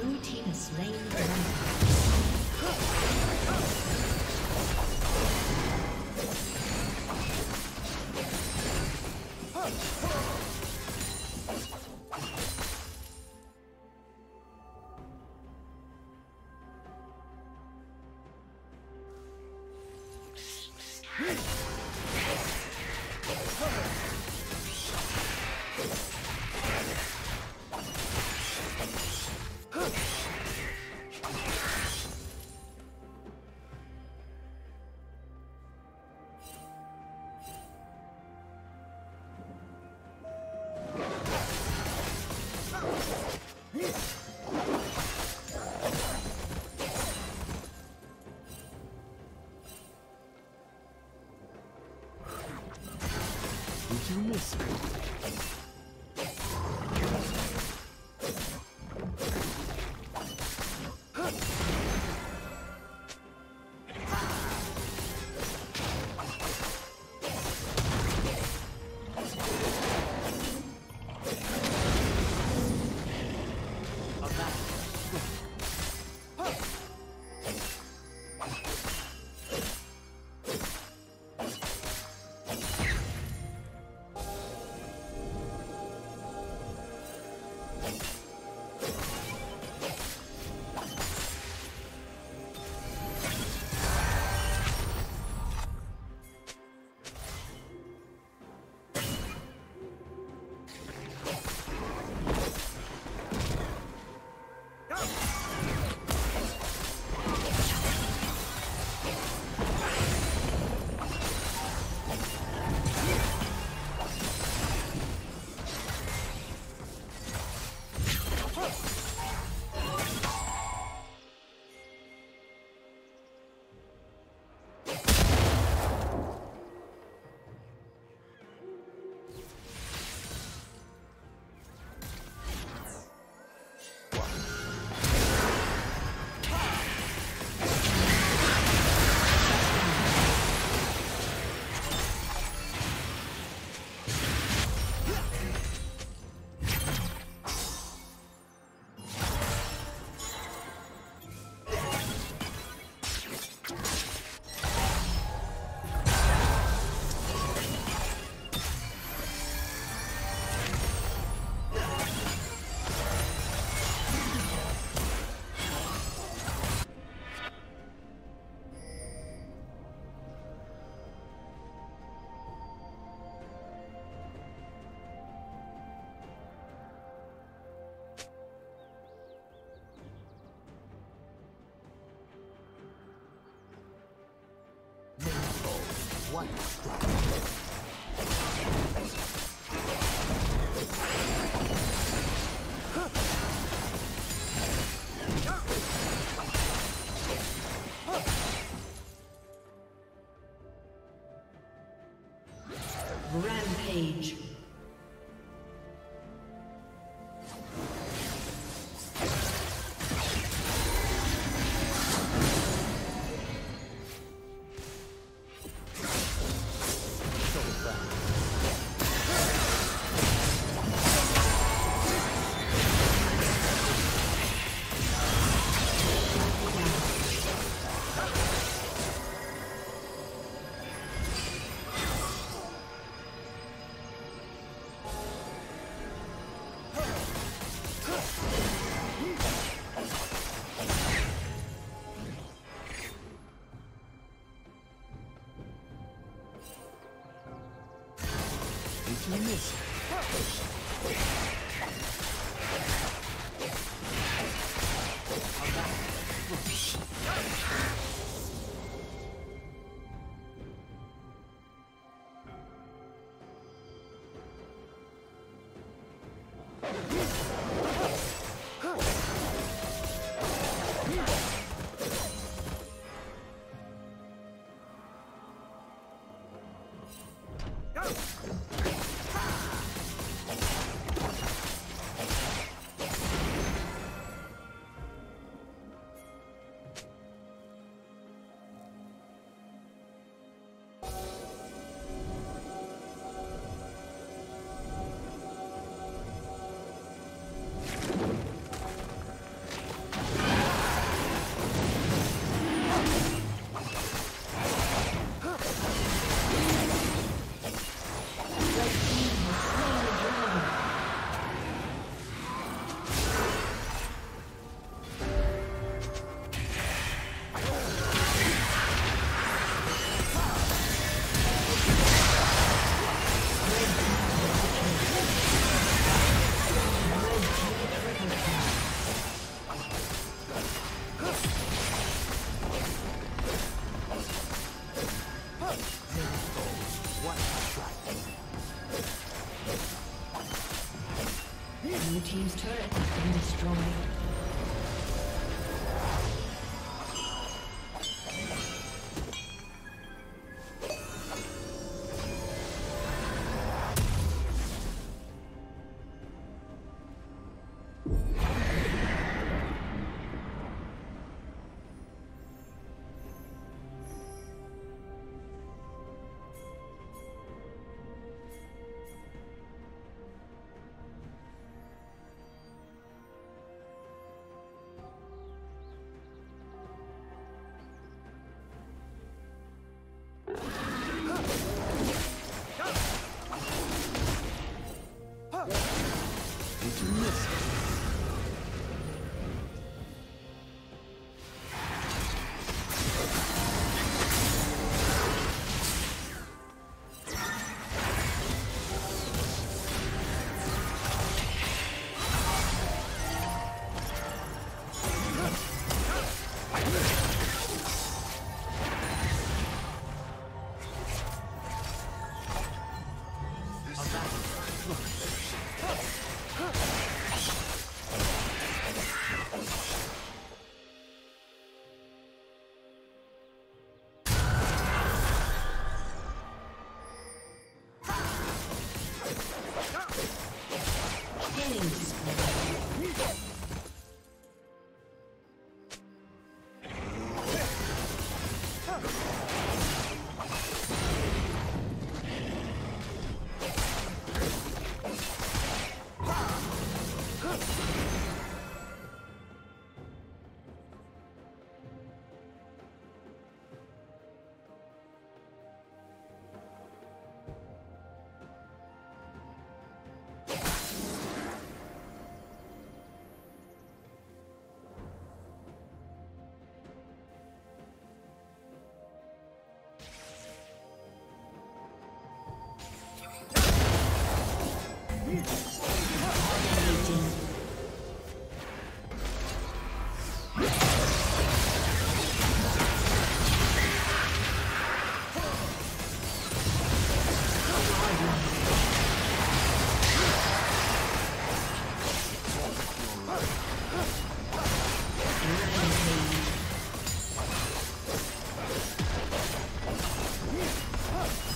Blue team is slain the dragon. You miss it. One strike. Blue team's turret has been destroyed.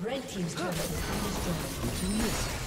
Red team's turret has been destroyed.